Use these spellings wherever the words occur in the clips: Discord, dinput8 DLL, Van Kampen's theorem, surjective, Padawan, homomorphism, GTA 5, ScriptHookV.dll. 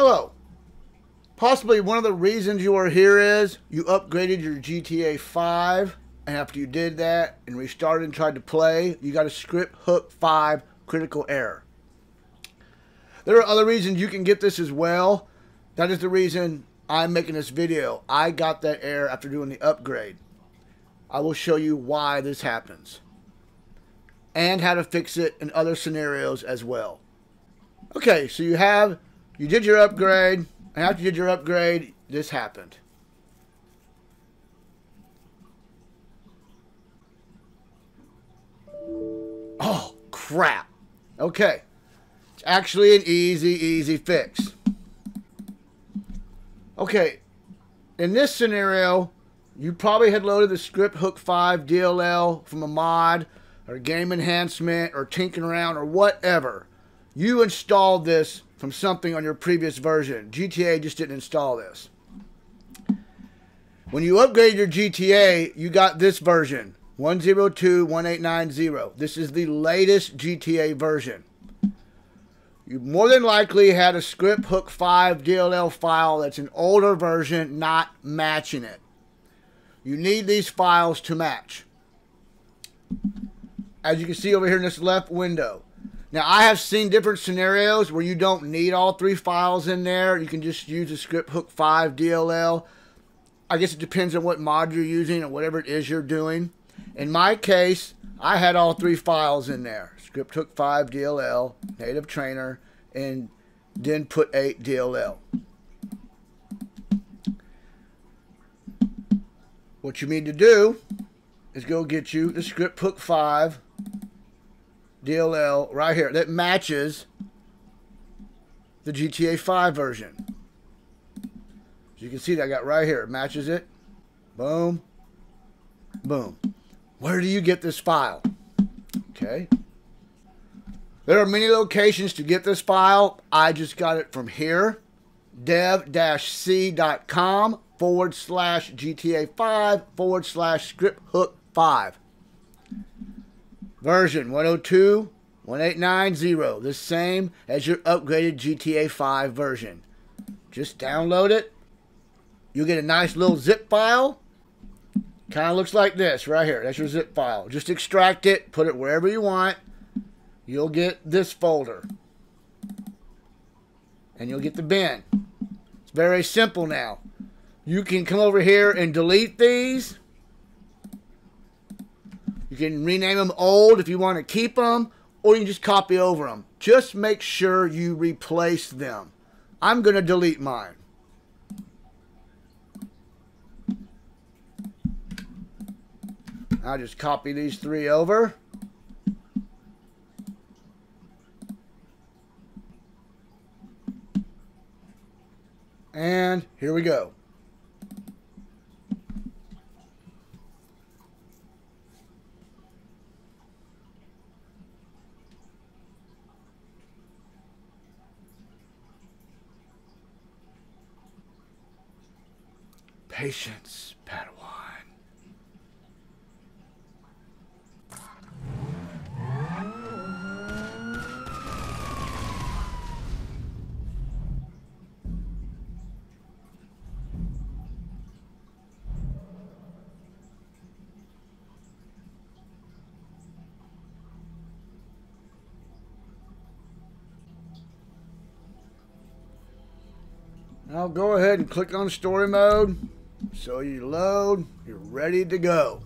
Hello. Possibly one of the reasons you are here is you upgraded your GTA 5, and after you did that and restarted and tried to play, you got a ScriptHookV critical error. There are other reasons you can get this as well. That is the reason I'm making this video. I got that error after doing the upgrade. I will show you why this happens and how to fix it in other scenarios as well. Okay, so you did your upgrade, and after you did your upgrade, this happened. Oh, crap. Okay. It's actually an easy fix. Okay. In this scenario, you probably had loaded the ScriptHookV.dll from a mod or game enhancement or tinking around or whatever. You installed this from something on your previous version. GTA just didn't install this. When you upgraded your GTA, you got this version, 102.1890. This is the latest GTA version. You more than likely had a ScriptHookV.dll file that's an older version not matching it. You need these files to match. As you can see over here in this left window. Now, I have seen different scenarios where you don't need all three files in there. You can just use the ScriptHookV.dll. I guess it depends on what mod you're using and whatever it is you're doing. In my case, I had all three files in there. ScriptHookV.dll, Native Trainer, and dinput8 DLL. What you need to do is go get you the ScriptHookV.dll right here that matches the GTA 5 version. As you can see, that I got right here, it matches it. Boom, boom. Where do you get this file? Okay, there are many locations to get this file. I just got it from here, dev-c.com/GTA5/ScriptHookV. Version 102.1890, the same as your upgraded GTA 5 version. Just download it. You'll get a nice little zip file. Kind of looks like this right here. That's your zip file. Just extract it, put it wherever you want. You'll get this folder. And you'll get the bin. It's very simple now. You can come over here and delete these. You can rename them old if you want to keep them, or you can just copy over them. Just make sure you replace them. I'm going to delete mine. I'll just copy these three over. And here we go. Patience, Padawan. Now go ahead and click on story mode. So you load, you're ready to go.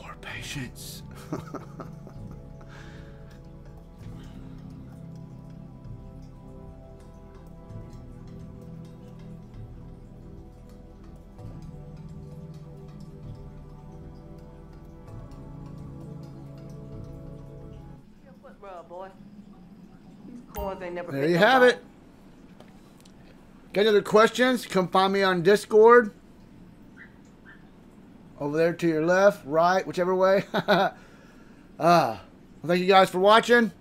More patience. Boy. There you have it. Got any other questions? Come find me on Discord. Over there to your left, right, whichever way. Well, thank you guys for watching.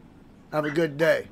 Have a good day.